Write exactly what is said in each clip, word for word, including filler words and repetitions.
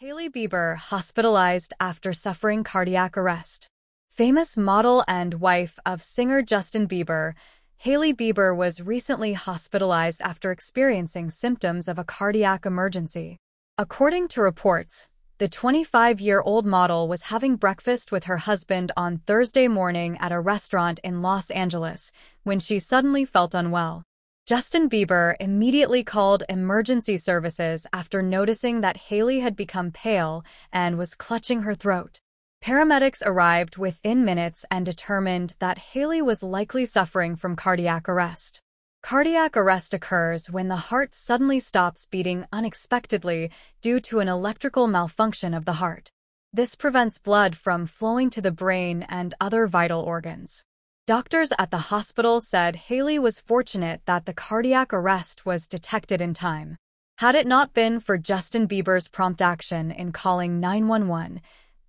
Hailey Bieber hospitalized after suffering cardiac arrest. Famous model and wife of singer Justin Bieber, Hailey Bieber was recently hospitalized after experiencing symptoms of a cardiac emergency. According to reports, the twenty-five-year-old model was having breakfast with her husband on Thursday morning at a restaurant in Los Angeles when she suddenly felt unwell. Justin Bieber immediately called emergency services after noticing that Hailey had become pale and was clutching her throat. Paramedics arrived within minutes and determined that Hailey was likely suffering from cardiac arrest. Cardiac arrest occurs when the heart suddenly stops beating unexpectedly due to an electrical malfunction of the heart. This prevents blood from flowing to the brain and other vital organs. Doctors at the hospital said Hailey was fortunate that the cardiac arrest was detected in time. Had it not been for Justin Bieber's prompt action in calling nine one one,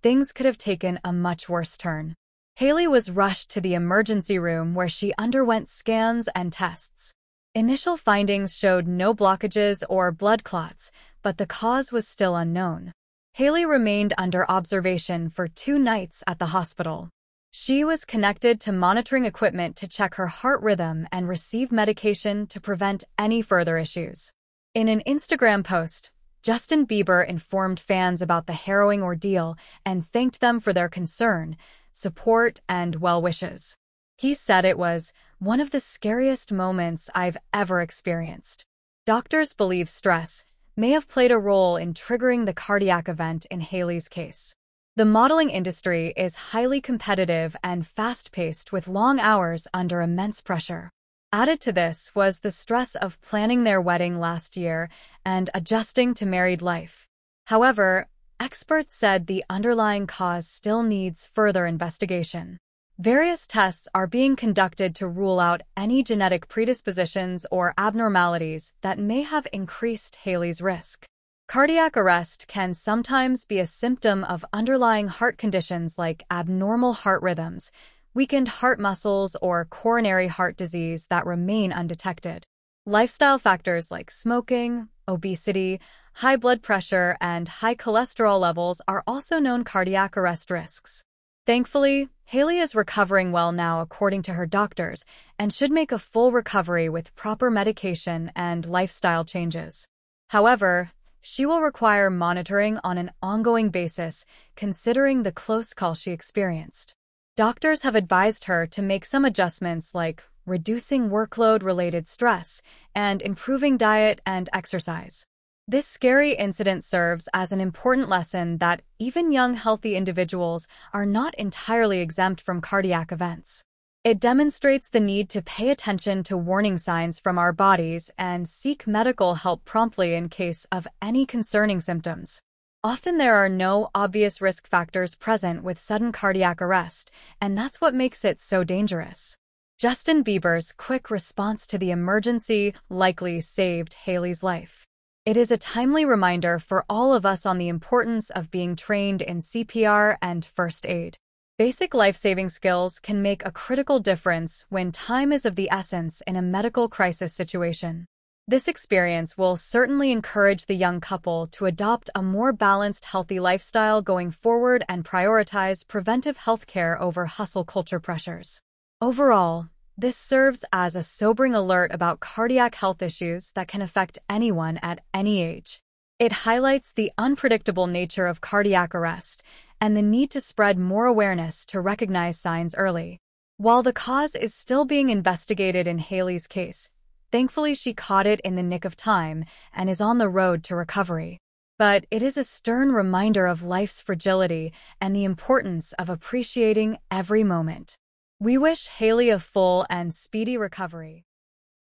things could have taken a much worse turn. Hailey was rushed to the emergency room where she underwent scans and tests. Initial findings showed no blockages or blood clots, but the cause was still unknown. Hailey remained under observation for two nights at the hospital. She was connected to monitoring equipment to check her heart rhythm and receive medication to prevent any further issues. In an Instagram post, Justin Bieber informed fans about the harrowing ordeal and thanked them for their concern, support, and well wishes. He said it was one of the scariest moments I've ever experienced. Doctors believe stress may have played a role in triggering the cardiac event in Hailey's case. The modeling industry is highly competitive and fast-paced with long hours under immense pressure. Added to this was the stress of planning their wedding last year and adjusting to married life. However, experts said the underlying cause still needs further investigation. Various tests are being conducted to rule out any genetic predispositions or abnormalities that may have increased Hailey's risk. Cardiac arrest can sometimes be a symptom of underlying heart conditions like abnormal heart rhythms, weakened heart muscles, or coronary heart disease that remain undetected. Lifestyle factors like smoking, obesity, high blood pressure, and high cholesterol levels are also known cardiac arrest risks. Thankfully, Hailey is recovering well now according to her doctors and should make a full recovery with proper medication and lifestyle changes. However, she will require monitoring on an ongoing basis, considering the close call she experienced. Doctors have advised her to make some adjustments like reducing workload-related stress and improving diet and exercise. This scary incident serves as an important lesson that even young, healthy individuals are not entirely exempt from cardiac events. It demonstrates the need to pay attention to warning signs from our bodies and seek medical help promptly in case of any concerning symptoms. Often there are no obvious risk factors present with sudden cardiac arrest, and that's what makes it so dangerous. Justin Bieber's quick response to the emergency likely saved Hailey's life. It is a timely reminder for all of us on the importance of being trained in C P R and first aid. Basic life-saving skills can make a critical difference when time is of the essence in a medical crisis situation. This experience will certainly encourage the young couple to adopt a more balanced, healthy lifestyle going forward and prioritize preventive healthcare over hustle culture pressures. Overall, this serves as a sobering alert about cardiac health issues that can affect anyone at any age. It highlights the unpredictable nature of cardiac arrest and the need to spread more awareness to recognize signs early. While the cause is still being investigated in Hailey's case, thankfully she caught it in the nick of time and is on the road to recovery. But it is a stern reminder of life's fragility and the importance of appreciating every moment. We wish Hailey a full and speedy recovery.